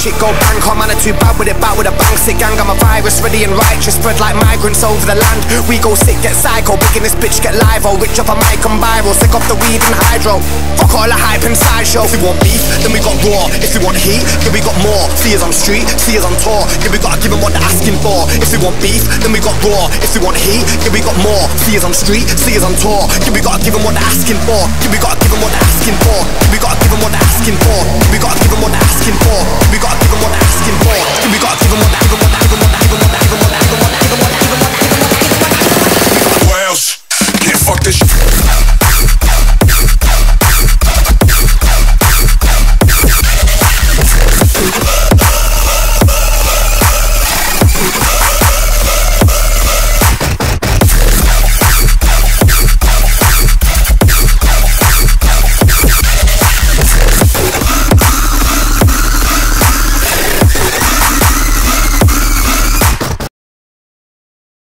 shit go bang. Hot man are too bad with it, back with a bang. Sick gang, I'm a virus, ready and righteous, spread like migrants over the land. We go sick, get psycho, big in this bitch, get live. Oh, rich off a mic and viral, sick off the weed and hydro. Fuck all the hype and sideshow. If we want beef, then we got raw. If we want heat, then we got more. See us on street, see us on tour, then we gotta give them what they're asking for. If we want beef, then we got raw. If we want heat, then we got more. See us on street, see us on tour, then we gotta give them what they're asking for. Then we gotta give them what they're asking for. Then we gotta give them what they're asking for. Then we gotta give them what they're asking for.